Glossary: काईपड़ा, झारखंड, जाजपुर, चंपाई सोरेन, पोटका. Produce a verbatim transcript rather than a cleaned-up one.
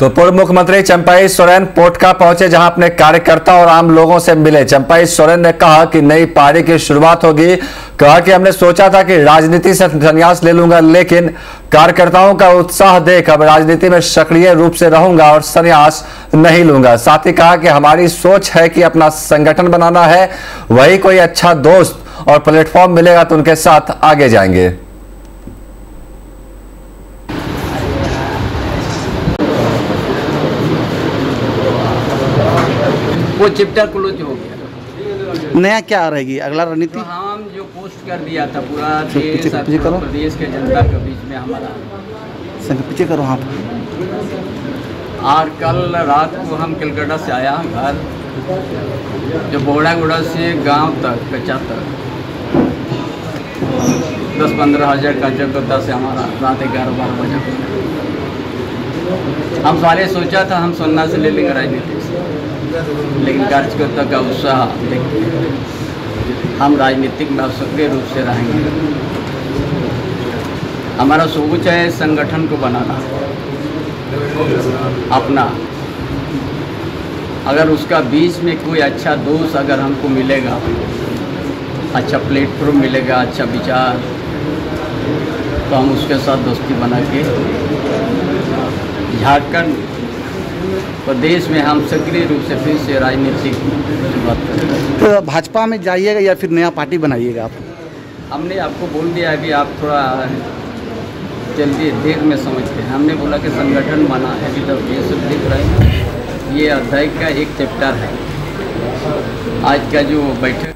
तो पूर्व मुख्यमंत्री चंपाई सोरेन पोटका पहुंचे, जहां अपने कार्यकर्ता और आम लोगों से मिले। चंपाई सोरेन ने कहा कि नई पारी की शुरुआत होगी। कहा कि हमने सोचा था कि राजनीति से संन्यास ले लूंगा, लेकिन कार्यकर्ताओं का उत्साह देख अब राजनीति में सक्रिय रूप से रहूंगा और संन्यास नहीं लूंगा। साथ ही कहा कि हमारी सोच है कि अपना संगठन बनाना है, वही कोई अच्छा दोस्त और प्लेटफॉर्म मिलेगा तो उनके साथ आगे जाएंगे। वो चैप्टर क्लोज हो गया। नया क्या आ रहेगी अगला रणनीति? तो हम जो पोस्ट कर दिया था पूरा देश प्रदेश के जनता के बीच में हमारा संग पीछे करो। हाँ, और कल रात को हम कलकत्ता से आया घर, जो बोड़ा गोड़ा से गांव तक कच्चा तक दस पंद्रह हजार का जगता से हमारा रात ग्यारह बारह बजे हम सारे सोचा था हम सोना से ले लेंगे राजनीति से, लेकिन कार्यकर्ता का उत्साह देखिए हम राजनीतिक में सक्रिय रूप से रहेंगे। हमारा सोच है संगठन को बनाना अपना, अगर उसका बीच में कोई अच्छा दोस्त अगर हमको मिलेगा, अच्छा प्लेटफॉर्म मिलेगा, अच्छा विचार, तो हम उसके साथ दोस्ती बना के झारखंड प्रदेश में हम सक्रिय रूप से फिर से राजनीतिक शुरुआत करेंगे। तो भाजपा में जाइएगा या फिर नया पार्टी बनाइएगा आप? हमने आपको बोल दिया है कि आप थोड़ा जल्दी देर में समझते हैं। हमने बोला कि संगठन बना है, अभी तक ये सब दिख रहा है, ये अध्याय का एक चैप्टर है। आज का जो बैठक